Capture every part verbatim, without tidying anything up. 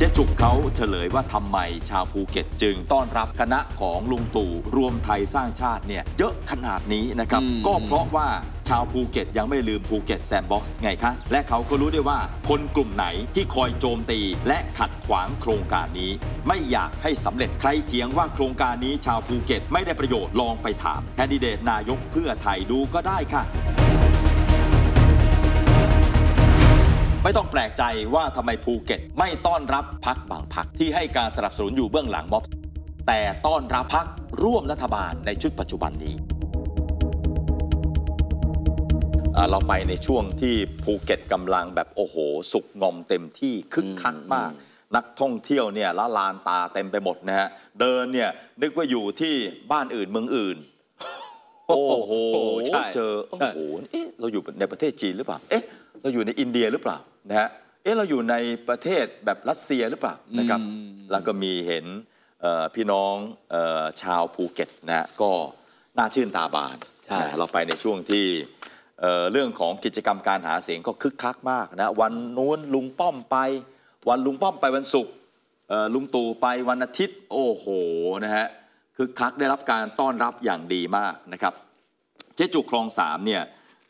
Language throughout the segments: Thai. เจ๊จุกเขาเฉลยว่าทำไมชาวภูเก็ตจึงต้อนรับคณะของลุงตู่รวมไทยสร้างชาติเนี่ยเยอะขนาดนี้นะครับก็เพราะว่าชาวภูเก็ตยังไม่ลืมภูเก็ตแซนด์บ็อกซ์ไงคะและเขาก็รู้ได้ว่าคนกลุ่มไหนที่คอยโจมตีและขัดขวางโครงการนี้ไม่อยากให้สำเร็จใครเถียงว่าโครงการนี้ชาวภูเก็ตไม่ได้ประโยชน์ลองไปถามแคนดิเดตนายกเพื่อไทยดูก็ได้ค่ะไม่ต้องแปลกใจว่าทำไมภูเก็ตไม่ต้อนรับพรรคบางพรรคที่ให้การสนับสนุนอยู่เบื้องหลังม็อบแต่ต้อนรับพรรคร่วมรัฐบาลในชุดปัจจุบันนี้เราไปในช่วงที่ภูเก็ตกำลังแบบโอ้โหสุกงอมเต็มที่คึกคักมากนักท่องเที่ยวเนี่ยละลานตาเต็มไปหมดนะฮะเดินเนี่ยนึกว่าอยู่ที่บ้านอื่นเมืองอื่นโอ้โหเจอโอ้โหเอ๊ะเราอยู่ในประเทศจีนหรือเปล่าเอ๊ะเราอยู่ในอินเดียหรือเปล่านะฮะเอ๊ะเราอยู่ในประเทศแบบรัสเซียหรือเปล่านะครับแล้วก็มีเห็นพี่น้องชาวภูเก็ตนะก็น่าชื่นตาบานใช่เราไปในช่วงที่เรื่องของกิจกรรมการหาเสียงก็คึกคักมากนะวันนู้นลุงป้อมไปวันลุงป้อมไปวันศุกร์ลุงตู่ไปวันอาทิตย์โอ้โหนะฮะคึกคักได้รับการต้อนรับอย่างดีมากนะครับเจ๊จุกคลองสามเนี่ย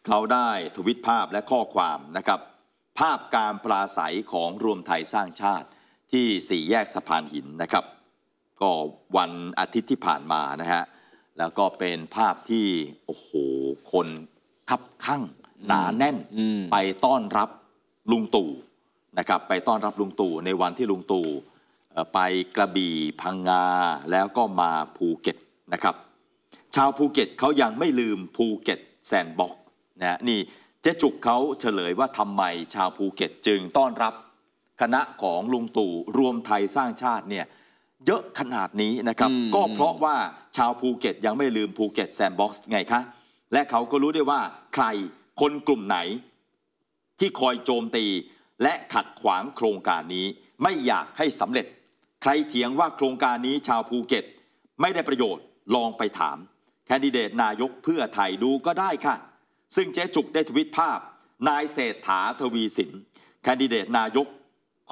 เขาได้ทวิตภาพและข้อความนะครับภาพการปราศัยของรวมไทยสร้างชาติที่สี่แยกสะพานหินนะครับก็วันอาทิตย์ที่ผ่านมานะฮะแล้วก็เป็นภาพที่โอ้โหคนคับข้างหนาแน่นไปต้อนรับลุงตู่นะครับไปต้อนรับลุงตู่ในวันที่ลุงตู่ไปกระบี่พังงาแล้วก็มาภูเก็ตนะครับชาวภูเก็ตเขายังไม่ลืมภูเก็ตแซนด์บ็อกซ์นะนี่เจ๊จุกเขาเฉลยว่าทำไมชาวภูเก็ตจึงต้อนรับคณะของลุงตู่รวมไทยสร้างชาติเนี่ยเยอะขนาดนี้นะครับก็เพราะว่าชาวภูเก็ตยังไม่ลืมภูเก็ตแซนด์บ็อกซ์ไงคะและเขาก็รู้ได้ว่าใครคนกลุ่มไหนที่คอยโจมตีและขัดขวางโครงการนี้ไม่อยากให้สำเร็จใครเถียงว่าโครงการนี้ชาวภูเก็ตไม่ได้ประโยชน์ลองไปถามแคนดิเดตนายกเพื่อไทยดูก็ได้ค่ะซึ่งเจ๊จุกได้ทวิตภาพนายเศรษฐาทวีสินแคนดิเดตนายก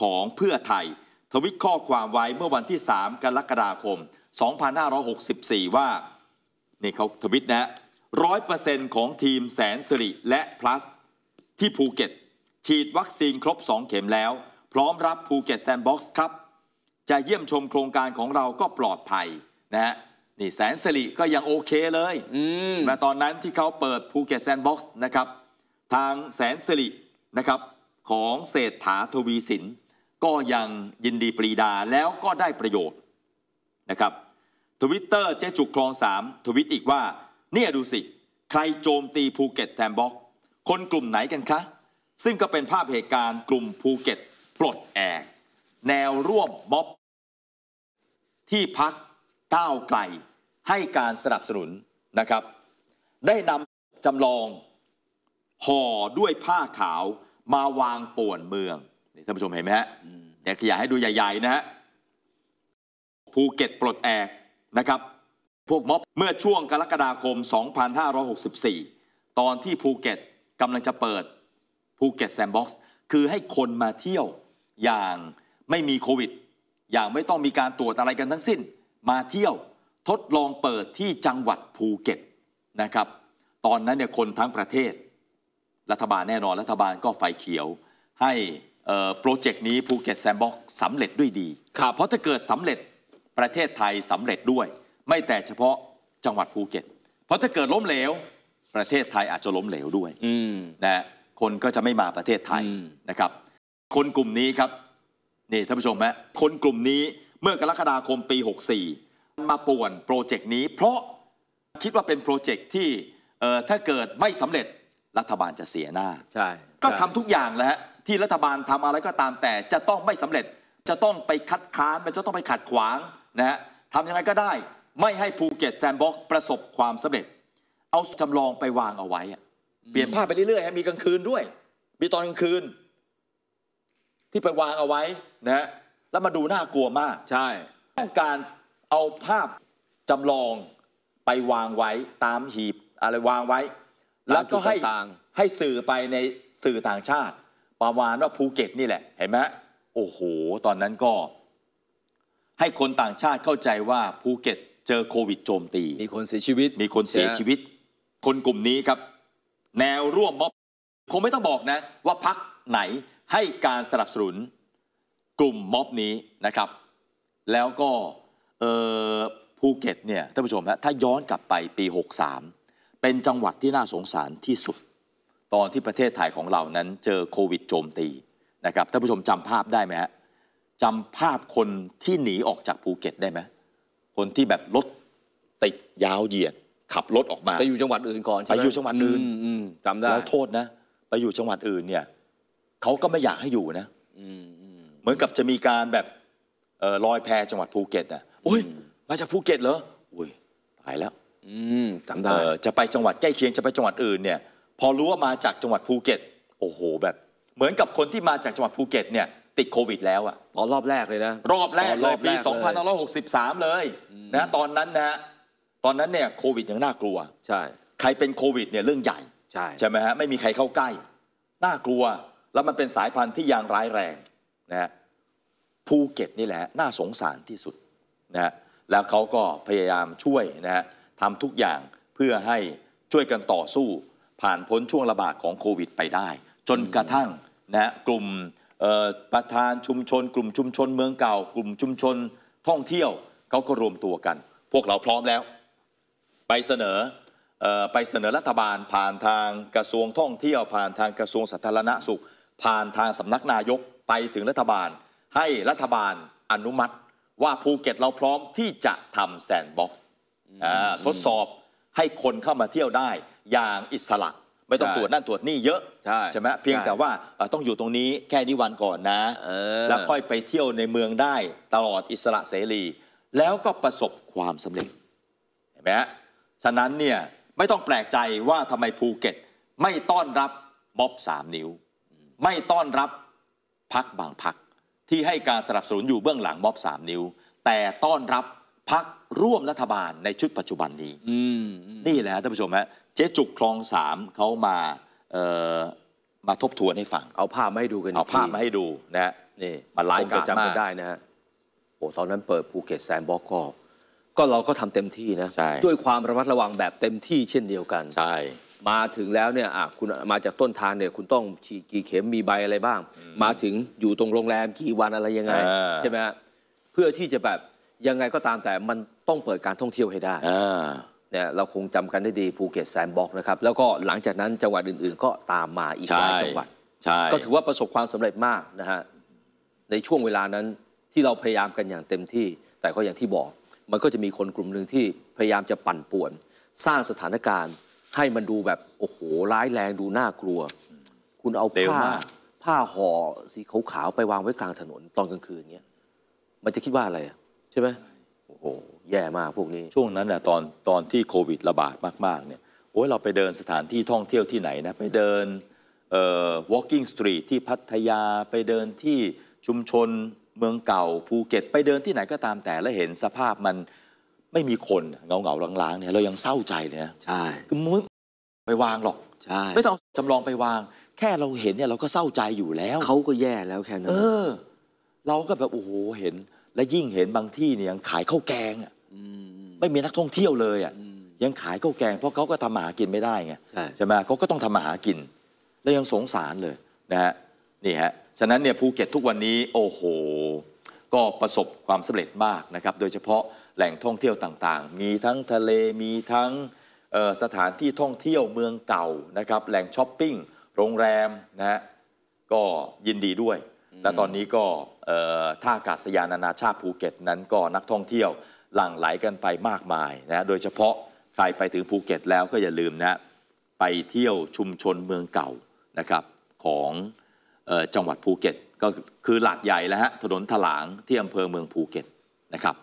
ของเพื่อไทยทวิตข้อความไว้เมื่อวันที่สามกรกฎาคมสองพันห้าร้อยหกสิบสี่ว่านี่เขาทวิตนะ ร้อยเปอร์เซ็นต์ ของทีมแสนสิริและ plus ที่ภูเก็ตฉีดวัคซีนครบสองเข็มแล้วพร้อมรับภูเก็ตแซนด์บ็อกซ์ครับจะเยี่ยมชมโครงการของเราก็ปลอดภัยนะฮะนี่แสนสิริก็ยังโอเคเลยแต่ตอนนั้นที่เขาเปิดภูเก็ตแซนด์บ็อกซ์นะครับทางแสนสิรินะครับของเศรษฐาทวีสินก็ยังยินดีปรีดาแล้วก็ได้ประโยชน์นะครับทวิตเตอร์เจ๊จุกคลองสามทวิตอีกว่าเนี่ยดูสิใครโจมตีภูเก็ตแซนด์บ็อกซ์คนกลุ่มไหนกันคะซึ่งก็เป็นภาพเหตุการณ์กลุ่มภูเก็ตปลดแอกแนวร่วมม็อบที่พักก้าวไกลให้การสนับสนุนนะครับได้นำจำลองห่อด้วยผ้าขาวมาวางป่วนเมืองนี่ท่านผู้ชมเห็นไหมฮะเดี๋ยวขยายให้ดูใหญ่ๆนะฮะภูเก็ตปลดแอกนะครับพวกม็อบเมื่อช่วงกรกฎาคมสองพันห้าร้อยหกสิบสี่ตอนที่ภูเก็ตกำลังจะเปิดภูเก็ตแซนด์บ็อกซ์คือให้คนมาเที่ยวอย่างไม่มีโควิดอย่างไม่ต้องมีการตรวจอะไรกันทั้งสิ้นมาเที่ยวทดลองเปิดที่จังหวัดภูเก็ตนะครับตอนนั้นเนี่ยคนทั้งประเทศรัฐบาลแน่นอนรัฐบาลก็ไฟเขียวให้โปรเจกต์นี้ภูเก็ตแซนด์บ็อกซ์สำเร็จด้วยดีเพราะถ้าเกิดสำเร็จประเทศไทยสำเร็จด้วยไม่แต่เฉพาะจังหวัดภูเก็ตเพราะถ้าเกิดล้มเหลวประเทศไทยอาจจะล้มเหลวด้วยนะคนก็จะไม่มาประเทศไทยนะครับคนกลุ่มนี้ครับนี่ท่านผู้ชมฮะคนกลุ่มนี้เมื่อกรกฎาคมปีหกสี่มาป่วนโปรเจกต์นี้เพราะคิดว่าเป็นโปรเจกต์ที่ถ้าเกิดไม่สำเร็จรัฐบาลจะเสียหน้าใช่ก็ทำทุกอย่างแล้วฮะที่รัฐบาลทำอะไรก็ตามแต่จะต้องไม่สำเร็จจะต้องไปคัดค้านจะต้องไปขัดขวางนะฮะทำยังไงก็ได้ไม่ให้ภูเก็ตแซนด์บ็อกซ์ประสบความสำเร็จเอาจำลองไปวางเอาไว้เปลี่ยนภาพไปเรื่อยๆมีกลางคืนด้วยมีตอนกลางคืนที่ไปวางเอาไว้นะฮะแล้วมาดูน่ากลัวมากใช่ต้องการเอาภาพจำลองไปวางไว้ตามหีบอะไรวางไว้แล้วก็ให้ให้สื่อไปในสื่อต่างชาติประมาณว่าภูเก็ตนี่แหละเห็นไหม โอ้โหตอนนั้นก็ให้คนต่างชาติเข้าใจว่าภูเก็ตเจอโควิดโจมตีมีคนเสียชีวิตมีคนเสียชีวิตคนกลุ่มนี้ครับแนวร่วมม็อบคงไม่ต้องบอกนะว่าพรรคไหนให้การสนับสนุนกลุ่มม็อบนี้นะครับแล้วก็เอ่อภูเก็ตเนี่ยท่านผู้ชมฮะถ้าย้อนกลับไปปีหกสามเป็นจังหวัดที่น่าสงสารที่สุดตอนที่ประเทศไทยของเรานั้นเจอโควิดโจมตีนะครับท่านผู้ชมจำภาพได้ไหมฮะจำภาพคนที่หนีออกจากภูเก็ตได้ไหมคนที่แบบรถติดยาวเหยียดขับรถออกมาไปอยู่จังหวัดอื่นก่อนไปอยู่จังหวัดอื่นจำได้แล้วโทษนะไปอยู่จังหวัดอื่นเนี่ยเขาก็ไม่อยากให้อยู่นะเหมือนกับจะมีการแบบลอยแพจังหวัดภูเก็ตอ่ะโอ้ยมาจากภูเก็ตเหรออุ้ยตายแล้วจำได้จะไปจังหวัดใกล้เคียงจะไปจังหวัดอื่นเนี่ยพอรู้ว่ามาจากจังหวัดภูเก็ตโอ้โหแบบเหมือนกับคนที่มาจากจังหวัดภูเก็ตเนี่ยติดโควิดแล้วอ่ะตอนรอบแรกเลยนะรอบแรกเลยปีสองพันห้าร้อยหกสิบสามเลยนะตอนนั้นนะฮะตอนนั้นเนี่ยโควิดยังน่ากลัวใช่ใครเป็นโควิดเนี่ยเรื่องใหญ่ใช่ใช่ไหมฮะไม่มีใครเข้าใกล้น่ากลัวแล้วมันเป็นสายพันธุ์ที่ยังร้ายแรงนะฮะภูเก็ตนี่แหละน่าสงสารที่สุดนะฮะแล้วเขาก็พยายามช่วยนะฮะทำทุกอย่างเพื่อให้ช่วยกันต่อสู้ผ่านพ้นช่วงระบาดของโควิดไปได้จนกระทั่งนะฮะกลุ่มประธานชุมชนกลุ่มชุมชนเมืองเก่ากลุ่มชุมชนท่องเที่ยวเขาก็รวมตัวกันพวกเราพร้อมแล้วไปเสนอไปเสนอรัฐบาลผ่านทางกระทรวงท่องเที่ยวผ่านทางกระทรวงสาธารณสุขผ่านทางสำนักนายกไปถึงรัฐบาลให้รัฐบาลอนุมัติว่าภูเก็ตเราพร้อมที่จะทำแซนด์บ็อกซ์ทดสอบให้คนเข้ามาเที่ยวได้อย่างอิสระไม่ต้องตรวจนั่นตรวจนี่เยอะใช่ไหมเพียงแต่ว่าต้องอยู่ตรงนี้แค่นี้วันก่อนนะแล้วค่อยไปเที่ยวในเมืองได้ตลอดอิสระเสรีแล้วก็ประสบความสำเร็จเห็นไหมฮะฉะนั้นเนี่ยไม่ต้องแปลกใจว่าทำไมภูเก็ตไม่ต้อนรับม็อบสามนิ้วไม่ต้อนรับพรรคบางพรรคที่ให้การสนับสนุนอยู่เบื้องหลังม็อบสามนิ้วแต่ต้อนรับพรรคร่วมรัฐบาลในชุดปัจจุบันนี้นี่แหละท่านผู้ชมฮะเจ๊จุกคลองสามเขามาเอ่อมาทบทวนให้ฟังเอาภาพมาให้ดูกันเอาภาพมาให้ดูนะนี่มันไลฟ์การจำกันได้นะฮะโอ้ตอนนั้นเปิดภูเก็ตแซนด์บ็อกซ์ก็ก็เราก็ทำเต็มที่นะด้วยความระมัดระวังแบบเต็มที่เช่นเดียวกันใช่มาถึงแล้วเนี่ยคุณมาจากต้นทางเนี่ยคุณต้องฉีดกี่เข็มมีใบอะไรบ้างมาถึงอยู่ตรงโรงแรมกี่วันอะไรยังไงใช่ไหมฮะเพื่อที่จะแบบยังไงก็ตามแต่มันต้องเปิดการท่องเที่ยวให้ได้เนี่ยเราคงจำกันได้ดีภูเก็ตแซนด์บ็อกซ์นะครับแล้วก็หลังจากนั้นจังหวัดอื่นๆก็ตามมาอีกหลายจังหวัดก็ถือว่าประสบความสำเร็จมากนะฮะในช่วงเวลานั้นที่เราพยายามกันอย่างเต็มที่แต่ก็อย่างที่บอกมันก็จะมีคนกลุ่มหนึ่งที่พยายามจะปั่นป่วนสร้างสถานการณ์ให้มันดูแบบโอ้โหร้ายแรงดูน่ากลัวคุณเอาผ้าผ้าห่อสีขาวๆไปวางไว้กลางถนนตอนกลางคืนเนี้ยมันจะคิดว่าอะไรใช่ไหมโอ้โหแย่มากพวกนี้ช่วงนั้นนะตอนตอนที่โควิดระบาดมากๆเนี่ยโอ้ยเราไปเดินสถานที่ท่องเที่ยวที่ไหนนะไปเดินเอ่อ walking street ที่พัทยาไปเดินที่ชุมชนเมืองเก่าภูเก็ตไปเดินที่ไหนก็ตามแต่แล้วเห็นสภาพมันไม่มีคนเงาเงาล้างๆเนี่ยเรายังเศร้าใจเลยนะใช่คือมึงไปวางหรอกใช่ไม่ต้องจำลองไปวางแค่เราเห็นเนี่ยเราก็เศร้าใจอยู่แล้วเขาก็แย่แล้วแค่นั้นเออเราก็แบบโอ้โหเห็นและยิ่งเห็นบางที่เนี่ยยังขายข้าวแกงอ่ะไม่มีนักท่องเที่ยวเลยอ่ะยังขายข้าวแกงเพราะเขาก็ทำมาหากินไม่ได้ไงใช่ไหมเขาก็ต้องทำมาหากินแล้วยังสงสารเลยนะฮะนี่ฮะฉะนั้นเนี่ยภูเก็ตทุกวันนี้โอ้โหก็ประสบความสำเร็จมากนะครับโดยเฉพาะแหล่งท่องเที่ยวต่างๆมีทั้งทะเลมีทั้งสถานที่ท่องเที่ยวเมืองเก่านะครับแหล่งช้อปปิ้งโรงแรมนะฮะก็ยินดีด้วยและตอนนี้ก็ท่าอากาศยานนานาชาติภูเก็ตนั้นก็นักท่องเที่ยวหลั่งไหลกันไปมากมายนะโดยเฉพาะใครไปถึงภูเก็ตแล้วก็อย่าลืมนะไปเที่ยวชุมชนเมืองเก่านะครับของจังหวัดภูเก็ตก็คือหลักใหญ่แล้วฮะถนนถลางที่อำเภอเมืองภูเก็ตนะครับ